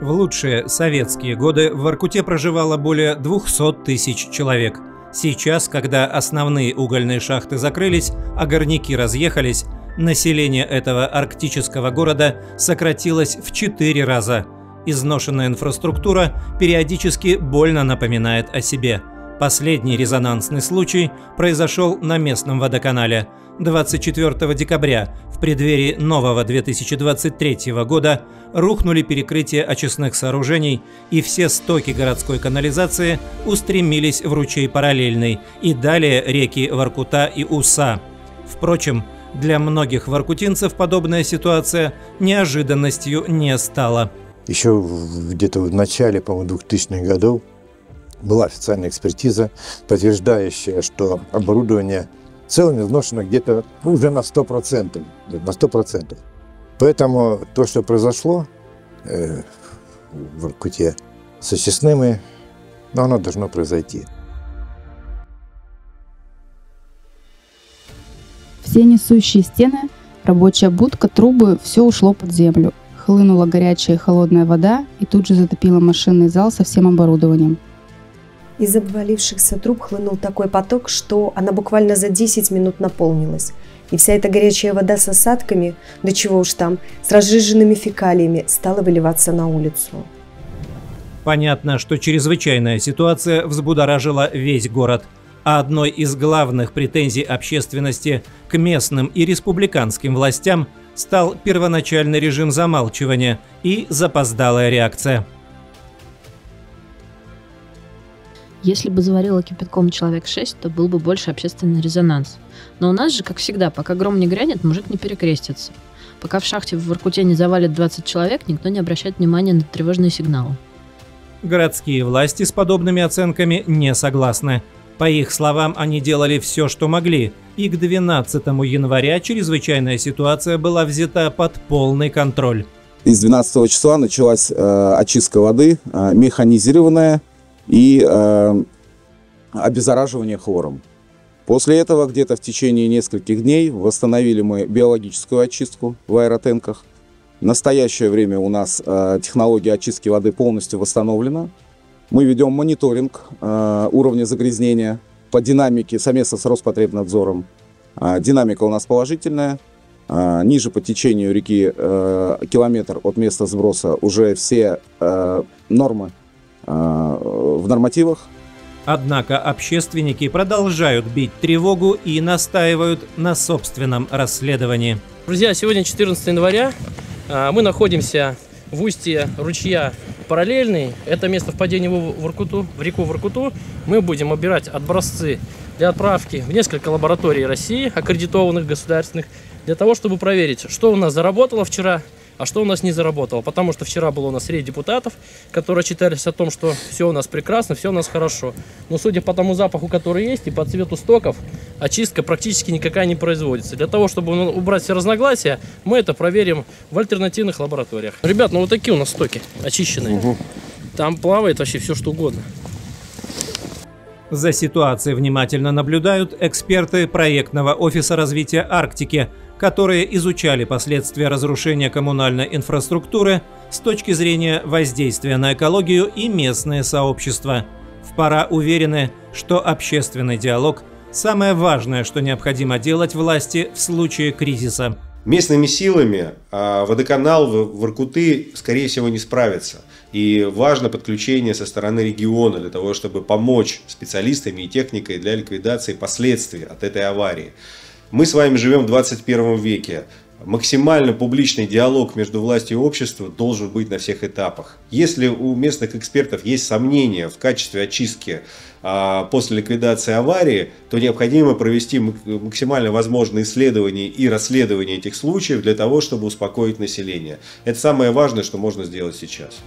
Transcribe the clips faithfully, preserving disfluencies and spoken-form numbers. В лучшие советские годы в Воркуте проживало более двухсот тысяч человек. Сейчас, когда основные угольные шахты закрылись, а горняки разъехались, население этого арктического города сократилось в четыре раза. Изношенная инфраструктура периодически больно напоминает о себе. Последний резонансный случай произошел на местном водоканале. двадцать четвёртого декабря, в преддверии нового две тысячи двадцать третьего года, рухнули перекрытия очистных сооружений, и все стоки городской канализации устремились в ручей Параллельный и далее реки Воркута и Уса. Впрочем, для многих воркутинцев подобная ситуация неожиданностью не стала. Еще где-то в начале, по-моему, двухтысячных годов была официальная экспертиза, подтверждающая, что оборудование в целом изношено где-то уже на сто процентов. На сто процентов. Поэтому то, что произошло э, в Воркуте с очистными, но оно должно произойти. Все несущие стены, рабочая будка, трубы – все ушло под землю. Хлынула горячая и холодная вода и тут же затопила машинный зал со всем оборудованием. Из обвалившихся труб хлынул такой поток, что она буквально за десять минут наполнилась. И вся эта горячая вода с осадками, да чего уж там, с разжиженными фекалиями, стала выливаться на улицу. Понятно, что чрезвычайная ситуация взбудоражила весь город. А одной из главных претензий общественности к местным и республиканским властям стал первоначальный режим замалчивания и запоздалая реакция. Если бы заварило кипятком человек шесть, то был бы больше общественный резонанс. Но у нас же, как всегда, пока гром не грянет, мужик не перекрестится. Пока в шахте в Воркуте не завалит двадцать человек, никто не обращает внимания на тревожные сигналы. Городские власти с подобными оценками не согласны. По их словам, они делали все, что могли, и к двенадцатому января чрезвычайная ситуация была взята под полный контроль. Из двенадцатого числа началась э, очистка воды, э, механизированная, и э, обеззараживание хлором. После этого где-то в течение нескольких дней восстановили мы биологическую очистку в аэротенках. В настоящее время у нас э, технология очистки воды полностью восстановлена. Мы ведем мониторинг э, уровня загрязнения по динамике совместно с Роспотребнадзором. Э, динамика у нас положительная. Э, ниже по течению реки э, километр от места сброса уже все э, нормы в нормативах. Однако общественники продолжают бить тревогу и настаивают на собственном расследовании. Друзья, сегодня четырнадцатое января. Мы находимся в устье ручья Параллельный. Это место впадения в Воркуту, в реку Воркуту. Мы будем обирать образцы для отправки в несколько лабораторий России, аккредитованных государственных, для того, чтобы проверить, что у нас заработало вчера, а что у нас не заработало? Потому что вчера было у нас ряд депутатов, которые читались о том, что все у нас прекрасно, все у нас хорошо. Но судя по тому запаху, который есть, и по цвету стоков, очистка практически никакая не производится. Для того, чтобы убрать все разногласия, мы это проверим в альтернативных лабораториях. Ребят, ну вот такие у нас стоки очищенные. Угу. Там плавает вообще все, что угодно. За ситуацией внимательно наблюдают эксперты Проектного офиса развития Арктики, которые изучали последствия разрушения коммунальной инфраструктуры с точки зрения воздействия на экологию и местные сообщества. В ПОРА уверены, что общественный диалог – самое важное, что необходимо делать власти в случае кризиса. Местными силами водоканал в Воркуты, скорее всего, не справится. И важно подключение со стороны региона для того, чтобы помочь специалистами и техникой для ликвидации последствий от этой аварии. Мы с вами живем в двадцать первом веке. Максимально публичный диалог между властью и обществом должен быть на всех этапах. Если у местных экспертов есть сомнения в качестве очистки а, после ликвидации аварии, то необходимо провести максимально возможные исследования и расследования этих случаев для того, чтобы успокоить население. Это самое важное, что можно сделать сейчас.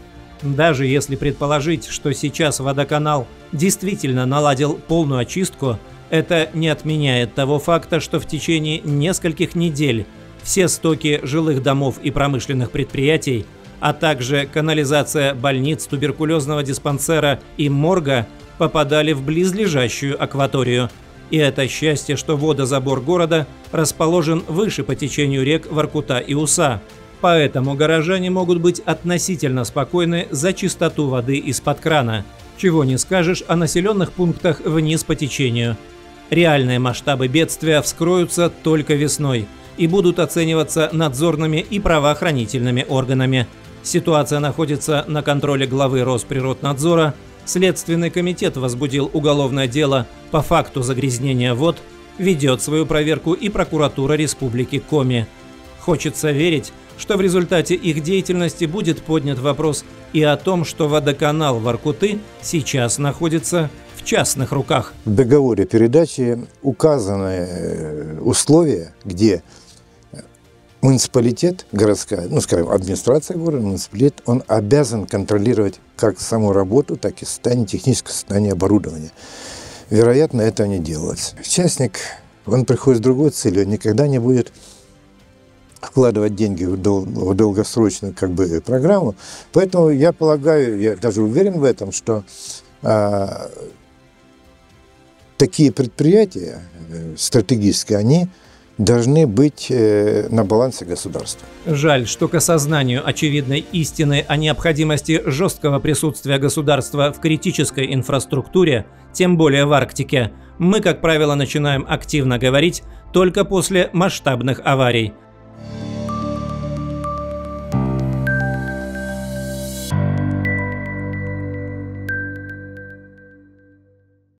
Даже если предположить, что сейчас водоканал действительно наладил полную очистку, это не отменяет того факта, что в течение нескольких недель все стоки жилых домов и промышленных предприятий, а также канализация больниц, туберкулезного диспансера и морга попадали в близлежащую акваторию. И это счастье, что водозабор города расположен выше по течению рек Воркута и Уса. Поэтому горожане могут быть относительно спокойны за чистоту воды из-под крана, чего не скажешь о населенных пунктах вниз по течению. Реальные масштабы бедствия вскроются только весной и будут оцениваться надзорными и правоохранительными органами. Ситуация находится на контроле главы Росприроднадзора. Следственный комитет возбудил уголовное дело по факту загрязнения вод, ведет свою проверку и прокуратура Республики Коми. Хочется верить, что в результате их деятельности будет поднят вопрос и о том, что водоканал Воркуты сейчас находится в частных руках. В договоре передачи указаны условия, где муниципалитет, городская, ну, скажем, администрация города, муниципалитет, он обязан контролировать как саму работу, так и состояние, техническое состояние оборудования. Вероятно, это не делалось. Частник, он приходит с другой целью, он никогда не будет вкладывать деньги в, дол, в долгосрочную как бы, программу. Поэтому я полагаю, я даже уверен в этом, что а, такие предприятия э, стратегические, они должны быть на балансе государства. Жаль, что к осознанию очевидной истины о необходимости жесткого присутствия государства в критической инфраструктуре, тем более в Арктике, мы, как правило, начинаем активно говорить только после масштабных аварий.